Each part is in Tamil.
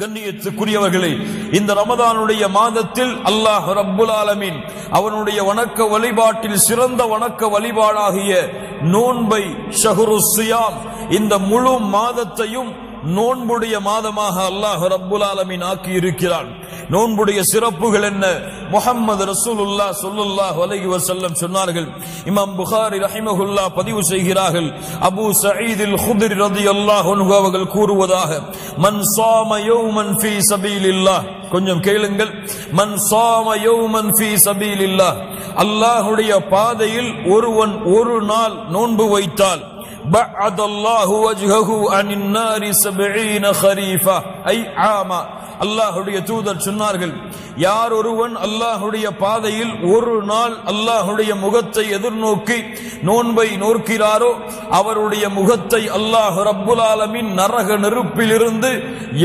கண்ணியத்துக்குரியவர்களே, இந்த ரமதானுடைய மாதத்தில் அல்லாஹ் ரப்புல் ஆலமீன் அவனுடைய வணக்க வழிபாட்டில் சிறந்த வணக்க வழிபாடாகிய நோன்பை, ஷஹ்ரு ஸியாம், இந்த முழு மாதத்தையும் நோன்புடைய மாதமாக அல்லாஹ் ரப்புல் ஆலமீன் ஆக்கி இருக்கிறான். நோன்புடைய சிறப்புகள் என்ன? முஹம்மது ரசூலுல்லாஹ் ஸல்லல்லாஹு அலைஹி வஸல்லம் சொன்னார்கள். இமாம் புகாரி ரஹிமஹுல்லாஹ் பதிவு செய்கிறார்கள், அபூ சயீத் அல்-குத்ரி ரலியல்லாஹு அன்ஹு அவர்கள் கூறுவதாக, மன் ஸாம யௌமன் ஃபீ சபீலில்லாஹ், கொஞ்சம் கேளுங்கள், மன் ஸாம யௌமன் ஃபீ சபீலில்லாஹ், அல்லாஹ்வுடைய பாதையில் ஒருவன் ஒரு நாள் நோன்பு வைத்தால், بعد الله وجهه عن النار 70 خريفا اي عاما, அல்லாஹ்வுடைய தூதர் சொன்னார்கள், யார் ஒருவன் அல்லாஹ்வுடைய பாதையில் ஒரு நாள் அல்லாஹ்வுடைய முகத்தை எதிர்நோக்கி நோன்பை நோக்கிறாரோ அவருடைய முகத்தை அல்லாஹ் ரப்புல் ஆலமீன் நரக நெருப்பிலிருந்து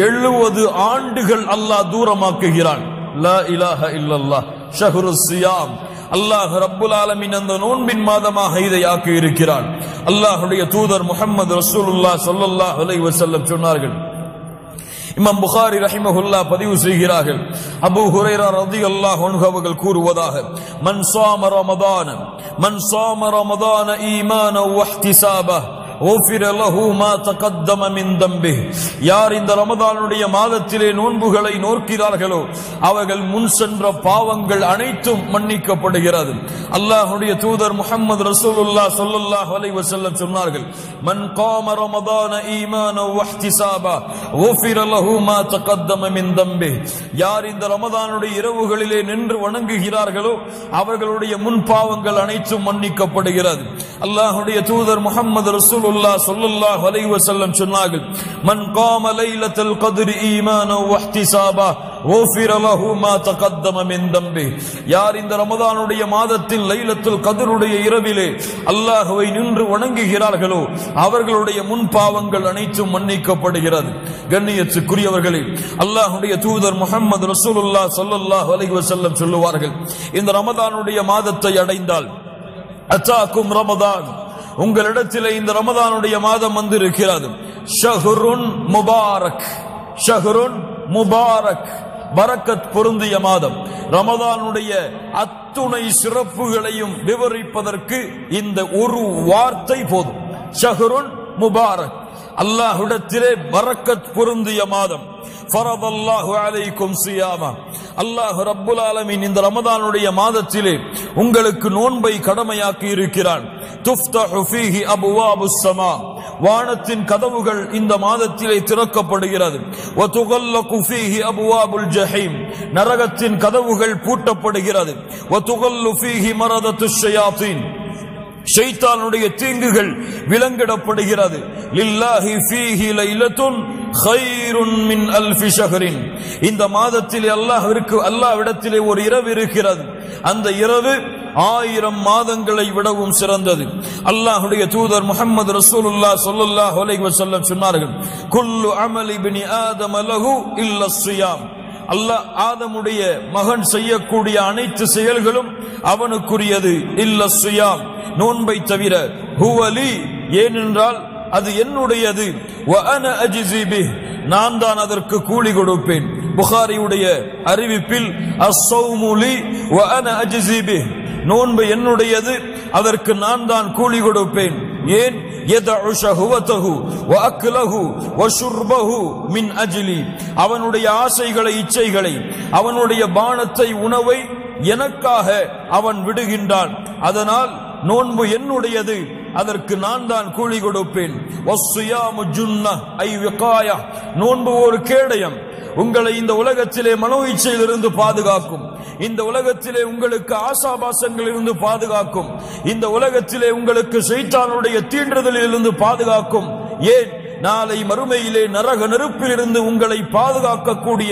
70 ஆண்டுகள் அல்லாஹ் தூரமாக்குகிறான். லா இலாஹ இல்லல்லாஹ். ஷஹ்ரு ஸியாம் அல்லாஹ் ரப்புல் ஆலமீன் அந்த நோன்பின் மாதமாக இதை ஆக்கி இருக்கிறான். அல்லாஹ்வுடைய தூதர் முஹம்மது ரசூலுல்லாஹ் ஸல்லல்லாஹு அலைஹி வஸல்லம் சொன்னார்கள். இமாம் புகாரி ரஹிமஹுல்லாஹ் பதிவு செய்கிறார்கள், அபூ ஹுரைரா ரலியல்லாஹு அன்ஹு அவர்கள் கூறுவதாக, மன் ஸாம ரமதான ஈமானன் வ இஹ்திஸாபன் غفر له ما تقدم من ذنبه, யார் இந்த ரமதானுடைய மாதத்திலே நோன்புகளை நோக்கிறார்களோ அவர்கள் முன் சென்ற பாவங்கள் அனைத்தும் மன்னிக்கப்படுகிறது. அல்லாஹ்வுடைய தூதர் முஹம்மது ரசூலுல்லாஹ் ஸல்லல்லாஹு அலைஹி வஸல்லம் சொன்னார்கள், மன் காம ரமதான ஈமானன் வ இஹ்திஸாபன் غفر له ما تقدم من ذنبه, யார் இந்த ரமதானுடைய இரவுகளிலே நின்று வணங்குகிறார்களோ அவர்களுடைய முன் பாவங்கள் அனைத்தும் மன்னிக்கப்படுகிறது. அல்லாஹ்வுடைய தூதர் முஹம்மது ரசூல் ஸல்லல்லாஹு அலைஹி வஸல்லம் சொன்னார்கள், மன் காம லைலத்துல் கத்ரி ஈமானன் வ இஹ்திஸாபன் غفر له ما تقدم من ذنبه, யார் இந்த ரமதானுடைய மாதத்தில் லைலத்துல் கத்ருடைய இரவிலே அல்லாஹ்வை நின்று வணங்குகிறார்களோ அவர்களுடைய முன் பாவங்கள் அனைத்தும் மன்னிக்கப்படுகிறது. கண்ணியத்துக்குரியவர்களே, அல்லாஹ்வுடைய தூதர் முஹம்மது ரசூலுல்லாஹ் ஸல்லல்லாஹு அலைஹி வஸல்லம் சொல்லுவார்கள், இந்த ரமதானுடைய மாதத்தை அடைந்தால், அத்தாக்கும் ரமதான், உங்களிடத்திலே இந்த ரமதானுடைய மாதம் வந்திருக்கிறது, ஷஹ்ருன் முபாரக், ஷஹ்ருன் முபாரக், பரக்கத் பொருந்திய மாதம். ரமதானுடைய அத்துணை சிறப்புகளையும் விவரிப்பதற்கு இந்த ஒரு வார்த்தை போதும், ஷஹ்ருன் முபாரக், அல்லாஹ்விடத்திலே பரக்கத் பொருந்திய மாதம். ஃபரதல்லாஹு அலைக்கும் சியாமா, அல்லாஹ் ரப்புல் ஆலமீன் இந்த ரமதானுடைய மாதத்திலே உங்களுக்கு நோன்பை கடமையாக்கி இருக்கிறான். துஃப்தஹு ஃபீஹி அப்வாபுஸ் ஸமா, வானத்தின் கதவுகள் இந்த மாதத்திலே திறக்கப்படுகிறது. வதுகல்லகு ஃபீஹி அப்வாபுல் ஜஹீம், நரகத்தின் கதவுகள் பூட்டப்படுகிறது. வதுகல்லு ஃபீஹி மரதத்துஷ் ஷயாதீன், ஷைத்தானுடைய தீங்குகள் விலங்கிடப்படுகிறது. லில்லாஹி ஃபீஹி லைலத்துன் கைருன் மின் அல்ஃபி ஷஹரின், இந்த மாதத்திலே அல்லாஹ்விடத்திலே ஒரு இரவு இருக்கிறது, அந்த இரவு 1000 மாதங்களை விடவும் சிறந்தது. அல்லாஹ்வுடைய தூதர் முஹம்மது ரசூலுல்லாஹ் ஸல்லல்லாஹு அலைஹி வஸல்லம் சொன்னார்கள், குல்லு அமலி இப்னி ஆதம லஹு இல்ல ஸியாம், அல்லாஹ் ஆதமுடைய மகன் செய்யக்கூடிய அனைத்து செயல்களும் அவனுக்குரியது, இல்ல ஸியாம், நோன்பை தவிர. ஹுவலி, ஏனென்றால் அது என்னுடையது, வஅன அஜிஸி பிஹ், நான் தான் அதற்கு கூலி கொடுப்பேன். புகாரியுடைய அறிவிப்பில், அஸ்ஸௌமு லி வஅன அஜிஸி பிஹ், நோன்பு என்னுடையது, அதற்கு நான் தான் கூலி கொடுப்பேன். ஏன்? யதஉ ஷஹவதஹு வஅக்லஹு வஷுர்பஹு மின் அஜ்லி, அவனுடைய ஆசைகளை, இச்சைகளை, அவனுடைய பானத்தை, உணவை எனக்காக அவன் விடுகின்றான், அதனால் நோன்பு என்னுடையது, அதற்கு நான் தான் கூலி கொடுப்பேன். வஸ்ஸியாமு ஜுன்னஹ் ஐ விகாயா, நோன்பு ஒரு கேடயம், உங்களை இந்த உலகத்திலே மனோ இச்சையிலிருந்து பாதுகாக்கும், இந்த உலகத்திலே உங்களுக்கு ஆசாபாசங்களில் இருந்து பாதுகாக்கும், இந்த உலகத்திலே உங்களுக்கு ஷைத்தானுடைய தீண்டுதலில் இருந்து பாதுகாக்கும். ஏன்? நாளை மறுமையிலே நரக நெருப்பிலிருந்து உங்களை பாதுகாக்கக்கூடிய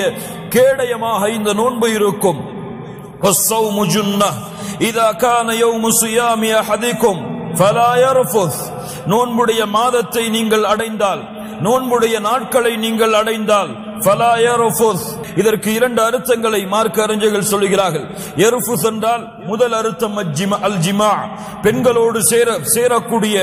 கேடயமாக இந்த நோன்பு இருக்கும். வஸ்ஸௌமு ஜுன்னஹ் இதா கான யௌமு ஸியாமி அஹதிக்கும் ஃபலா யர்ஃபுஸ், நோன்புடைய மாதத்தை நீங்கள் அடைந்தால், நோன்புடைய நாட்களை நீங்கள் அடைந்தால், ஃபலா யர்ஃபுஸ், இதற்கு இரண்டு அர்த்தங்களை மார்க்க அறிஞர்கள் சொல்கிறார்கள். எர்ஃபுஸ் என்றால் முதல் அர்த்தம் அல்ஜிமா, பெண்களோடு சேரக்கூடிய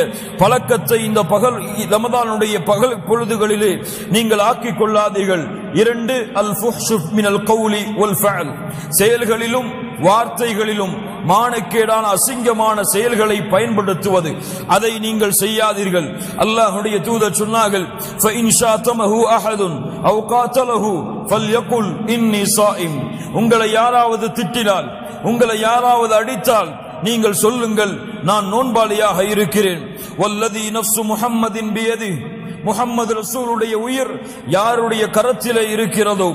பழக்கத்தை இந்த பகல் ரமதானுடைய பகல் பொழுதுகளிலே நீங்கள் ஆக்கிக் கொள்ளாதீர்கள். இரண்டு, அல் ஃபுஹ்ஷு மினல் கௌலி வல் ஃபஅல், செயல்களிலும் வார்த்தைகளிலும் மானக்கேடான அசிங்கமான செயல்களை பயன்படுத்துவது, அதை நீங்கள் செய்யாதீர்கள். அல்லாஹ்வுடைய தூதர் சொன்னார்கள், உங்களை யாராவது திட்டினால், உங்களை யாராவது அடித்தால் நீங்கள் சொல்லுங்கள், நான் நோன்பாளியாக இருக்கிறேன். வல்லதி நஃப்சு முஹம்மதின் பியதி, முஹம்மது ரசூலுடைய உயிர் யாருடைய கரத்திலே இருக்கிறதோ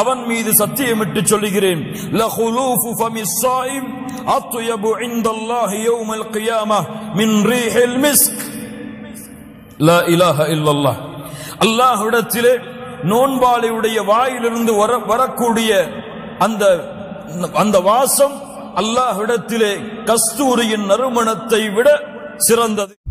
அவன் மீது சத்தியமிட்டு சொல்கிறேன், லஹுலூஃபு ஃபமிஸ் ஸாயிம் அத்யபு இன்தல்லாஹி யௌமல் கியாமஹ் மின் ரீஹில் மிஸ்க். லா இலாஹ இல்லல்லாஹ். அல்லாஹ்விடத்திலே நோன்பாளியுடைய வாயிலிருந்து வரக்கூடிய அந்த அந்த வாசம் அல்லாஹ்விடத்திலே கஸ்தூரியின் நறுமணத்தை விட சிறந்தது.